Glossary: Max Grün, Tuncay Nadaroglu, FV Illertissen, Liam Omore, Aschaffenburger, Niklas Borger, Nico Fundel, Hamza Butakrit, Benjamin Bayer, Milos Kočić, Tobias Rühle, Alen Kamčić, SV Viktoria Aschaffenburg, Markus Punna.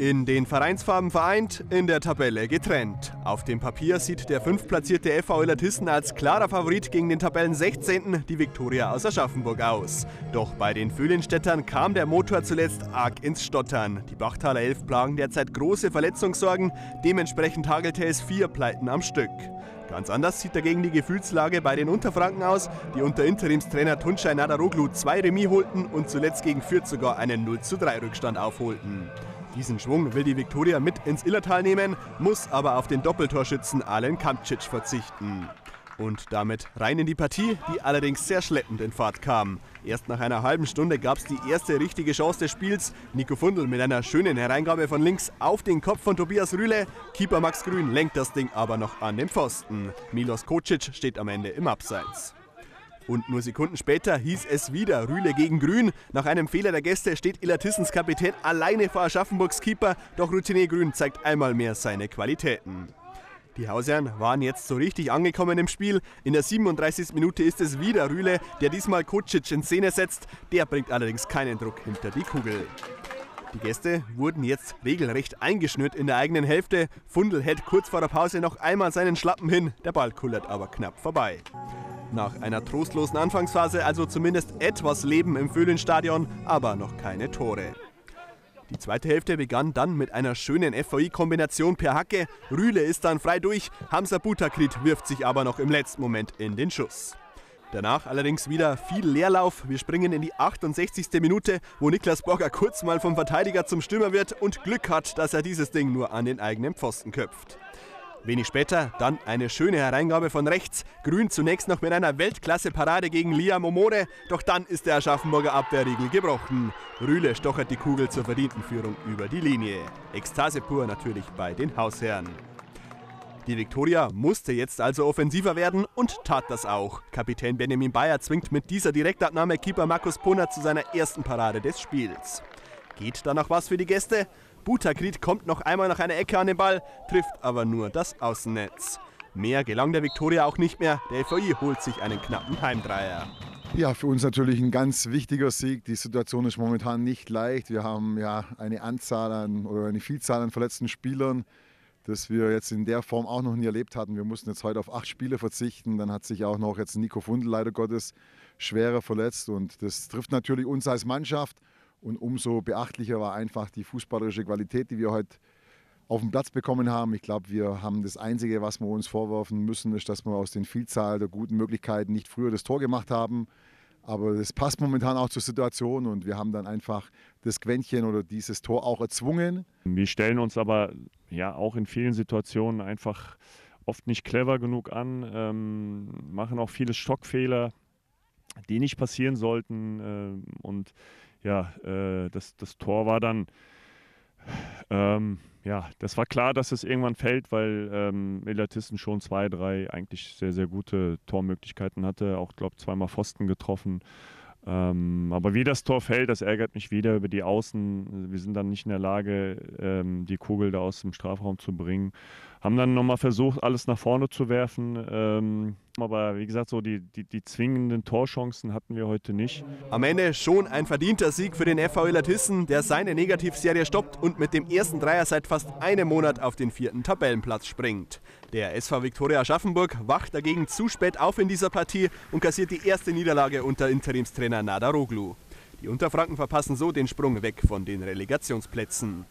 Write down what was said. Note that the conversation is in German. In den Vereinsfarben vereint, in der Tabelle getrennt. Auf dem Papier sieht der 5. platzierte FV Illertissen als klarer Favorit gegen den Tabellen 16. die Viktoria aus Aschaffenburg aus. Doch bei den Fühlenstädtern kam der Motor zuletzt arg ins Stottern. Die Bachtaler Elf plagen derzeit große Verletzungssorgen, dementsprechend hagelte es 4 Pleiten am Stück. Ganz anders sieht dagegen die Gefühlslage bei den Unterfranken aus, die unter Interimstrainer Tuncay Nadaroglu 2 Remis holten und zuletzt gegen Fürth sogar einen 0:3-Rückstand aufholten. Diesen Schwung will die Viktoria mit ins Illertal nehmen, muss aber auf den Doppeltorschützen Alen Kamčić verzichten. Und damit rein in die Partie, die allerdings sehr schleppend in Fahrt kam. Erst nach einer halben Stunde gab es die erste richtige Chance des Spiels. Nico Fundel mit einer schönen Hereingabe von links auf den Kopf von Tobias Rühle. Keeper Max Grün lenkt das Ding aber noch an den Pfosten. Milos Kočić steht am Ende im Abseits. Und nur Sekunden später hieß es wieder Rühle gegen Grün. Nach einem Fehler der Gäste steht Illertissens Kapitän alleine vor Aschaffenburgs Keeper. Doch Routinier Grün zeigt einmal mehr seine Qualitäten. Die Hausherren waren jetzt so richtig angekommen im Spiel. In der 37. Minute ist es wieder Rühle, der diesmal Kočić in Szene setzt. Der bringt allerdings keinen Druck hinter die Kugel. Die Gäste wurden jetzt regelrecht eingeschnürt in der eigenen Hälfte. Fundel hält kurz vor der Pause noch einmal seinen Schlappen hin. Der Ball kullert aber knapp vorbei. Nach einer trostlosen Anfangsphase also zumindest etwas Leben im Föhlenstadion, aber noch keine Tore. Die zweite Hälfte begann dann mit einer schönen FVI-Kombination per Hacke. Rühle ist dann frei durch, Hamza Butakrit wirft sich aber noch im letzten Moment in den Schuss. Danach allerdings wieder viel Leerlauf. Wir springen in die 68. Minute, wo Niklas Borger kurz mal vom Verteidiger zum Stürmer wird und Glück hat, dass er dieses Ding nur an den eigenen Pfosten köpft. Wenig später dann eine schöne Hereingabe von rechts. Grün zunächst noch mit einer Weltklasse-Parade gegen Liam Omore, doch dann ist der Aschaffenburger Abwehrriegel gebrochen. Rühle stochert die Kugel zur verdienten Führung über die Linie. Ekstase pur natürlich bei den Hausherren. Die Viktoria musste jetzt also offensiver werden und tat das auch. Kapitän Benjamin Bayer zwingt mit dieser Direktabnahme Keeper Markus Punna zu seiner ersten Parade des Spiels. Geht da noch was für die Gäste? Butakrit kommt noch einmal nach einer Ecke an den Ball, trifft aber nur das Außennetz. Mehr gelang der Viktoria auch nicht mehr, der FVI holt sich einen knappen Heimdreier. Ja, für uns natürlich ein ganz wichtiger Sieg. Die Situation ist momentan nicht leicht. Wir haben ja eine Vielzahl an verletzten Spielern, das wir jetzt in der Form auch noch nie erlebt hatten. Wir mussten jetzt heute auf 8 Spiele verzichten. Dann hat sich auch noch jetzt Nico Fundel leider Gottes schwerer verletzt. Und das trifft natürlich uns als Mannschaft. Und umso beachtlicher war einfach die fußballerische Qualität, die wir heute auf den Platz bekommen haben. Ich glaube, wir haben das Einzige, was wir uns vorwerfen müssen, ist, dass wir aus den Vielzahl der guten Möglichkeiten nicht früher das Tor gemacht haben. Aber das passt momentan auch zur Situation und wir haben dann einfach das Quäntchen oder dieses Tor auch erzwungen. Wir stellen uns aber ja auch in vielen Situationen einfach oft nicht clever genug an, machen auch viele Stockfehler, die nicht passieren sollten. Und ja, das Tor war dann, das war klar, dass es irgendwann fällt, weil Illertissen schon 2, 3 eigentlich sehr, sehr gute Tormöglichkeiten hatte. Auch, glaube ich, 2-mal Pfosten getroffen. Aber wie das Tor fällt, das ärgert mich wieder über die Außen. Wir sind dann nicht in der Lage, die Kugel da aus dem Strafraum zu bringen. Haben dann nochmal versucht, alles nach vorne zu werfen. Aber wie gesagt, so die zwingenden Torchancen hatten wir heute nicht. Am Ende schon ein verdienter Sieg für den FV Illertissen, der seine Negativserie stoppt und mit dem ersten Dreier seit fast einem Monat auf den 4. Tabellenplatz springt. Der SV Viktoria Aschaffenburg wacht dagegen zu spät auf in dieser Partie und kassiert die erste Niederlage unter Interimstrainer Nadaroglu. Die Unterfranken verpassen so den Sprung weg von den Relegationsplätzen.